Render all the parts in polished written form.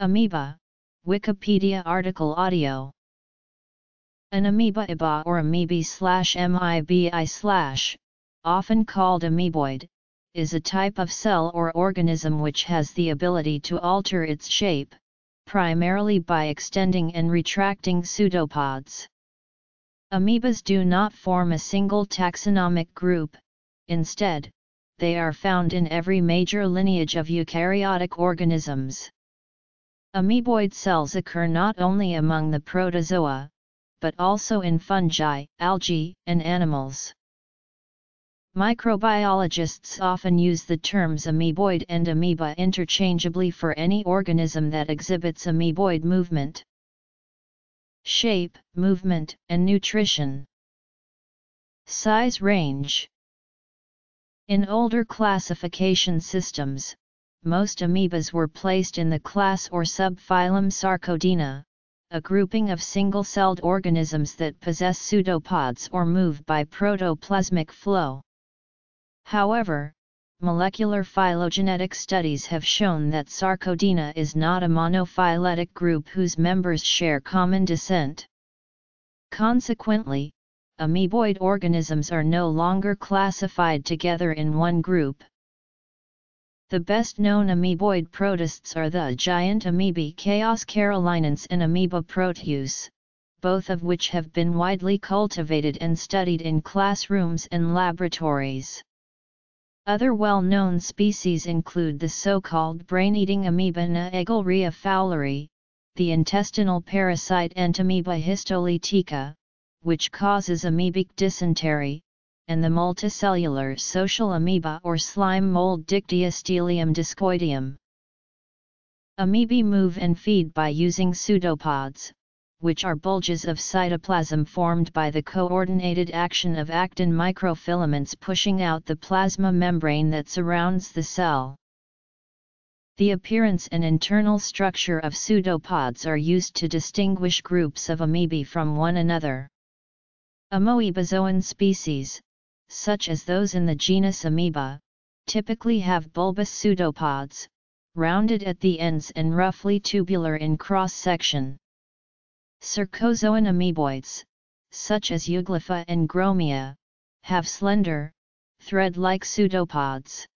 Amoeba, Wikipedia article audio. An amoeba IBA or amoebi/mibi/, often called amoeboid, is a type of cell or organism which has the ability to alter its shape, primarily by extending and retracting pseudopods. Amoebas do not form a single taxonomic group, instead, they are found in every major lineage of eukaryotic organisms. Amoeboid cells occur not only among the protozoa, but also in fungi, algae, and animals. Microbiologists often use the terms amoeboid and amoeba interchangeably for any organism that exhibits amoeboid movement, shape, movement, and nutrition. Size range. In older classification systems, most amoebas were placed in the class or subphylum Sarcodina, a grouping of single-celled organisms that possess pseudopods or move by protoplasmic flow. However, molecular phylogenetic studies have shown that Sarcodina is not a monophyletic group whose members share common descent. Consequently, amoeboid organisms are no longer classified together in one group. The best-known amoeboid protists are the giant amoebae Chaos carolinense and Amoeba proteus, both of which have been widely cultivated and studied in classrooms and laboratories. Other well-known species include the so-called brain-eating amoeba Naegleria fowleri, the intestinal parasite Entamoeba histolytica, which causes amoebic dysentery, and the multicellular social amoeba or slime mold Dictyostelium discoideum. Amoebae move and feed by using pseudopods, which are bulges of cytoplasm formed by the coordinated action of actin microfilaments pushing out the plasma membrane that surrounds the cell. The appearance and internal structure of pseudopods are used to distinguish groups of amoebae from one another. Amoebozoan species, such as those in the genus Amoeba, typically have bulbous pseudopods, rounded at the ends and roughly tubular in cross-section. Cercozoan amoeboids, such as Euglypha and Gromia, have slender, thread-like pseudopods.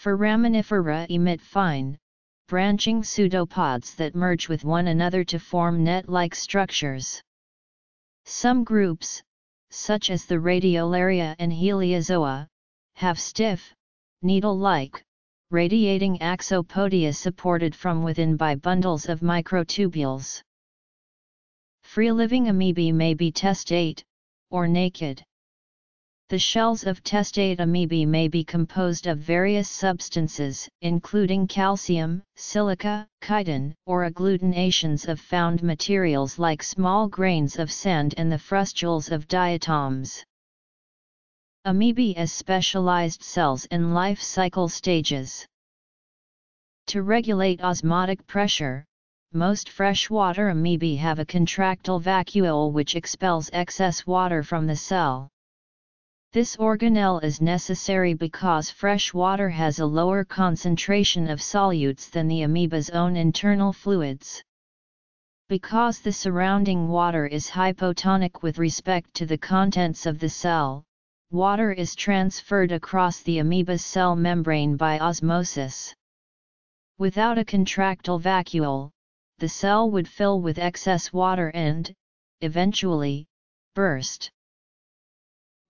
Foraminifera emit fine, branching pseudopods that merge with one another to form net-like structures. Some groups, such as the Radiolaria and Heliozoa, have stiff, needle-like, radiating axopodia supported from within by bundles of microtubules. Free-living amoebae may be testate, or naked. The shells of testate amoebae may be composed of various substances, including calcium, silica, chitin, or agglutinations of found materials like small grains of sand and the frustules of diatoms. Amoebae as specialized cells in life cycle stages. To regulate osmotic pressure, most freshwater amoebae have a contractile vacuole which expels excess water from the cell. This organelle is necessary because fresh water has a lower concentration of solutes than the amoeba's own internal fluids. Because the surrounding water is hypotonic with respect to the contents of the cell, water is transferred across the amoeba's cell membrane by osmosis. Without a contractile vacuole, the cell would fill with excess water and, eventually, burst.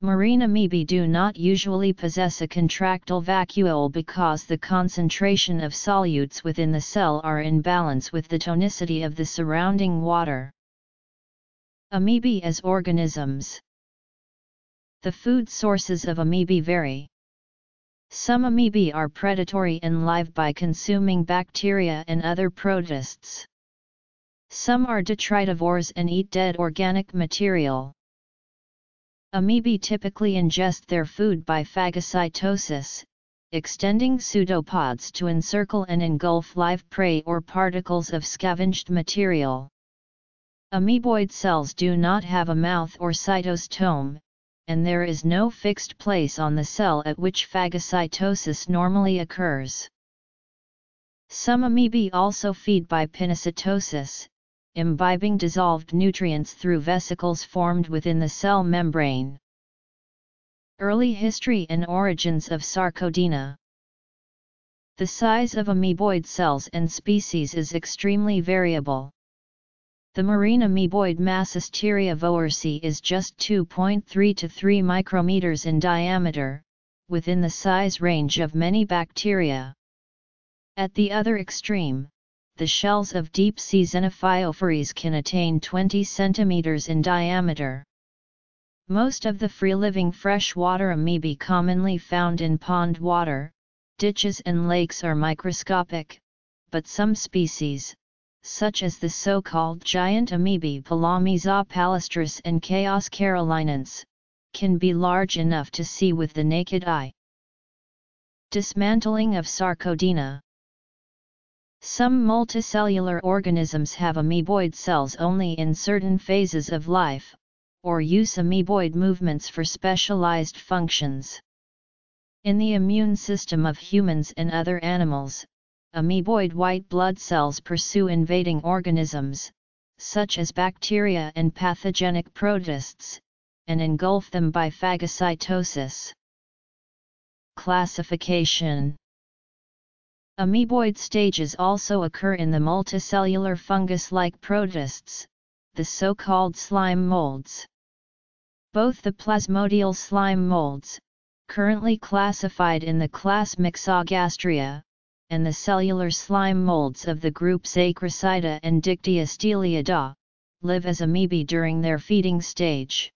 Marine amoebae do not usually possess a contractile vacuole because the concentration of solutes within the cell are in balance with the tonicity of the surrounding water. Amoebae as organisms. The food sources of amoebae vary. Some amoebae are predatory and live by consuming bacteria and other protists. Some are detritivores and eat dead organic material. Amoebae typically ingest their food by phagocytosis, extending pseudopods to encircle and engulf live prey or particles of scavenged material. Amoeboid cells do not have a mouth or cytostome, and there is no fixed place on the cell at which phagocytosis normally occurs. Some amoebae also feed by pinositosis, imbibing dissolved nutrients through vesicles formed within the cell membrane. Early history and origins of Sarcodina. The size of amoeboid cells and species is extremely variable. The marine amoeboid Massosteria voersi is just 2.3 to 3 micrometers in diameter, within the size range of many bacteria. At the other extreme, the shells of deep-sea Xenophyophores can attain 20 centimeters in diameter. Most of the free-living freshwater amoebae commonly found in pond water, ditches and lakes are microscopic, but some species, such as the so-called giant amoebae Palamyza palustris and Chaos carolinense, can be large enough to see with the naked eye. Dismantling of Sarcodina. Some multicellular organisms have amoeboid cells only in certain phases of life, or use amoeboid movements for specialized functions. In the immune system of humans and other animals, amoeboid white blood cells pursue invading organisms, such as bacteria and pathogenic protists, and engulf them by phagocytosis. Classification. Amoeboid stages also occur in the multicellular fungus-like protists, the so-called slime molds. Both the plasmodial slime molds, currently classified in the class Myxogastria, and the cellular slime molds of the groups Acrocida and Dictyosteliidae, live as amoebae during their feeding stage.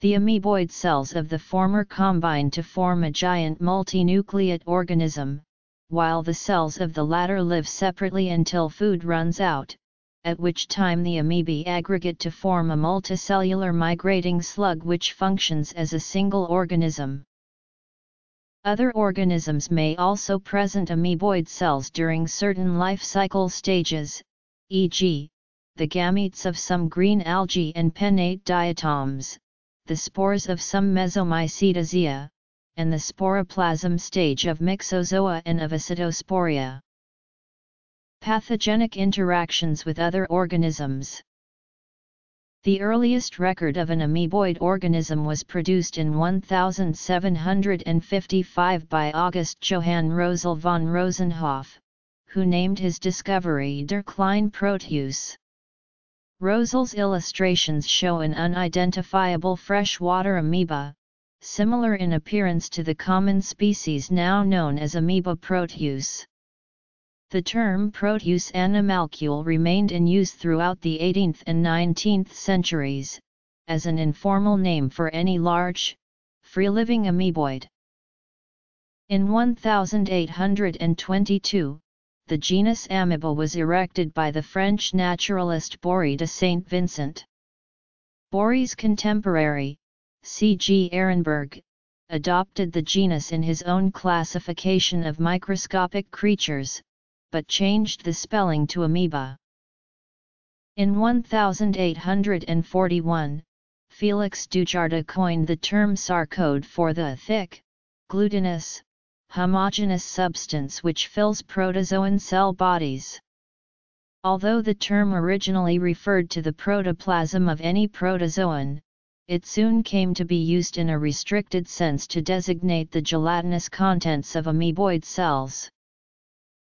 The amoeboid cells of the former combine to form a giant multinucleate organism, while the cells of the latter live separately until food runs out, at which time the amoebae aggregate to form a multicellular migrating slug which functions as a single organism. Other organisms may also present amoeboid cells during certain life cycle stages, e.g., the gametes of some green algae and pennate diatoms, the spores of some Mesomycetaceae, and the sporoplasm stage of Myxozoa and of Acetosporia. Pathogenic interactions with other organisms. The earliest record of an amoeboid organism was produced in 1755 by August Johann Rosel von Rosenhoff, who named his discovery Der Kleine Proteus. Rosel's illustrations show an unidentifiable freshwater amoeba, similar in appearance to the common species now known as amoeba proteus. The term proteus animalcule remained in use throughout the 18th and 19th centuries, as an informal name for any large, free-living amoeboid. In 1822, the genus Amoeba was erected by the French naturalist Bory de Saint-Vincent. Bory's contemporary, C. G. Ehrenberg, adopted the genus in his own classification of microscopic creatures, but changed the spelling to amoeba. In 1841, Félix Dujardin coined the term sarcode for the thick, glutinous, homogeneous substance which fills protozoan cell bodies. Although the term originally referred to the protoplasm of any protozoan, it soon came to be used in a restricted sense to designate the gelatinous contents of amoeboid cells.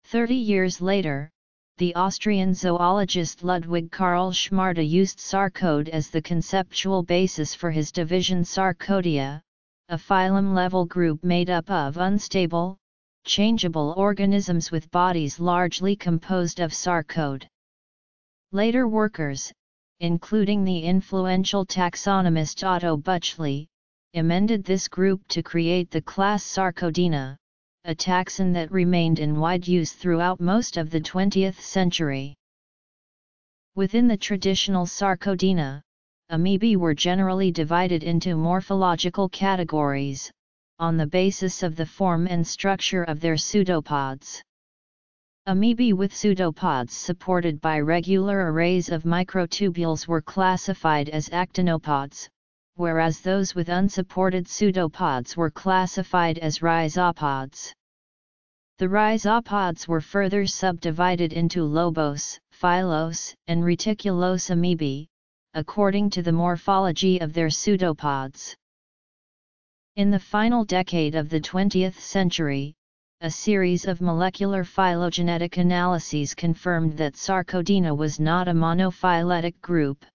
30 years later, the Austrian zoologist Ludwig Karl Schmarda used sarcode as the conceptual basis for his division Sarcodia, a phylum-level group made up of unstable, changeable organisms with bodies largely composed of sarcode. Later workers, including the influential taxonomist Otto Buchli, amended this group to create the class Sarcodina, a taxon that remained in wide use throughout most of the 20th century. Within the traditional Sarcodina, amoebae were generally divided into morphological categories, on the basis of the form and structure of their pseudopods. Amoebae with pseudopods supported by regular arrays of microtubules were classified as actinopods, whereas those with unsupported pseudopods were classified as rhizopods. The rhizopods were further subdivided into lobos, phylos, and reticulous amoebae, according to the morphology of their pseudopods. In the final decade of the 20th century, a series of molecular phylogenetic analyses confirmed that Sarcodina was not a monophyletic group.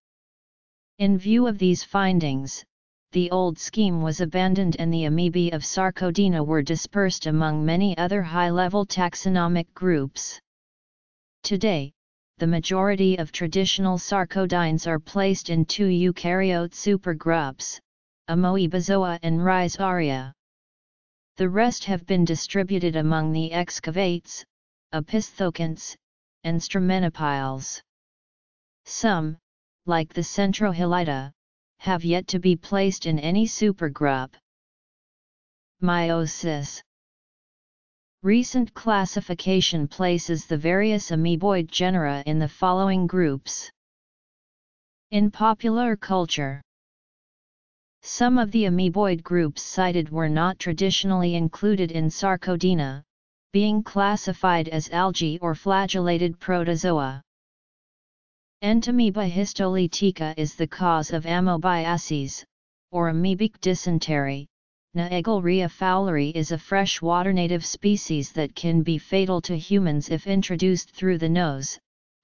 In view of these findings, the old scheme was abandoned and the amoebae of Sarcodina were dispersed among many other high-level taxonomic groups. Today, the majority of traditional sarcodines are placed in two eukaryote supergroups, Amoebozoa and Rhizaria. The rest have been distributed among the excavates, opisthokonts, and stramenopiles. Some, like the Centrohyllida, have yet to be placed in any supergroup. Meiosis. Recent classification places the various amoeboid genera in the following groups. In popular culture, some of the amoeboid groups cited were not traditionally included in Sarcodina, being classified as algae or flagellated protozoa. Entamoeba histolytica is the cause of amoebiasis, or amoebic dysentery. Naegleria fowleri is a freshwater native species that can be fatal to humans if introduced through the nose.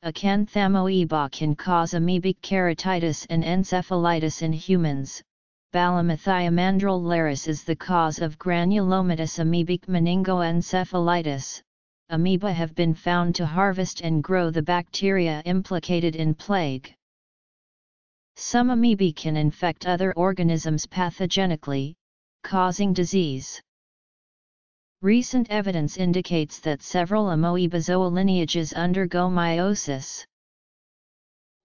Acanthamoeba can cause amoebic keratitis and encephalitis in humans. Balamathiamandrel laris is the cause of granulomatous amoebic meningoencephalitis. Amoeba have been found to harvest and grow the bacteria implicated in plague. Some amoebae can infect other organisms pathogenically, causing disease. Recent evidence indicates that several amoebozoa lineages undergo meiosis.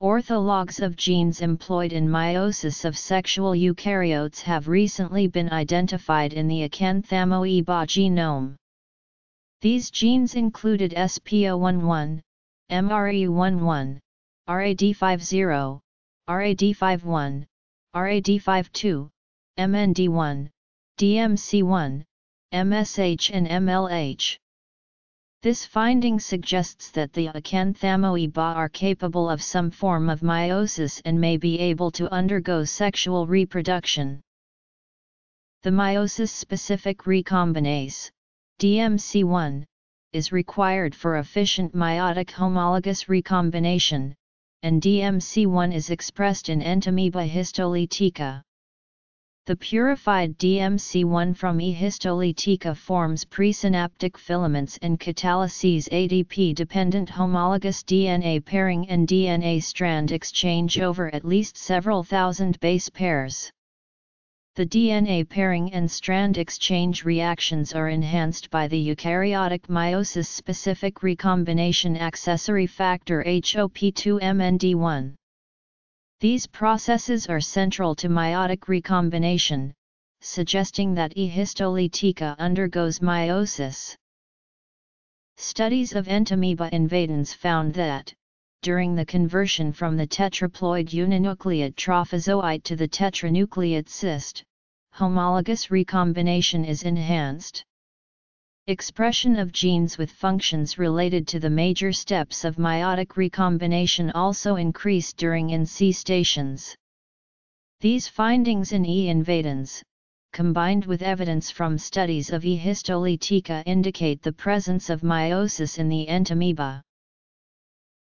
Orthologs of genes employed in meiosis of sexual eukaryotes have recently been identified in the Acanthamoeba genome. These genes included SPO11, MRE11, RAD50, RAD51, RAD52, MND1, DMC1, MSH and MLH. This finding suggests that the Acanthamoeba are capable of some form of meiosis and may be able to undergo sexual reproduction. The meiosis-specific recombinase, DMC1, is required for efficient meiotic homologous recombination, and DMC1 is expressed in Entamoeba histolytica. The purified DMC1 from E. histolytica forms presynaptic filaments and catalyses ADP-dependent homologous DNA pairing and DNA strand exchange over at least several thousand base pairs. The DNA pairing and strand exchange reactions are enhanced by the eukaryotic meiosis-specific recombination accessory factor HOP2-MND1. These processes are central to meiotic recombination, suggesting that E. histolytica undergoes meiosis. Studies of Entamoeba invadens found that, during the conversion from the tetraploid uninucleate trophozoite to the tetranucleate cyst, homologous recombination is enhanced. Expression of genes with functions related to the major steps of meiotic recombination also increased during incestations. These findings in E. invadens, combined with evidence from studies of E. histolytica, indicate the presence of meiosis in the Entamoeba.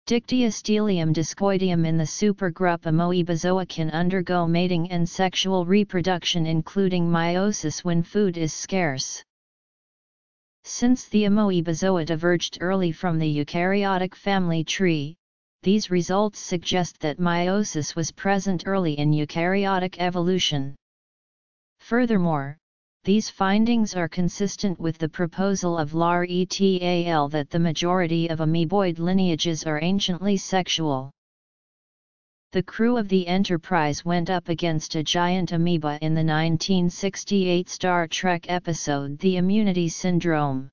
Dictyostelium discoideum in the supergroup Amoebozoa can undergo mating and sexual reproduction, including meiosis when food is scarce. Since the Amoebozoa diverged early from the eukaryotic family tree, these results suggest that meiosis was present early in eukaryotic evolution. Furthermore, these findings are consistent with the proposal of Lahr et al. That the majority of amoeboid lineages are anciently sexual. The crew of the Enterprise went up against a giant amoeba in the 1968 Star Trek episode The Immunity Syndrome.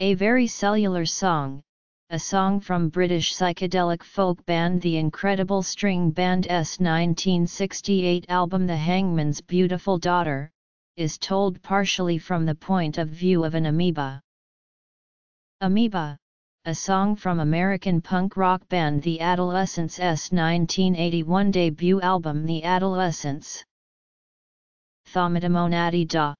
A Very Cellular Song, a song from British psychedelic folk band The Incredible String Band's 1968 album The Hangman's Beautiful Daughter, is told partially from the point of view of an amoeba. Amoeba, a song from American punk rock band The Adolescents' 1981 debut album The Adolescents. Thaumatomone adi da,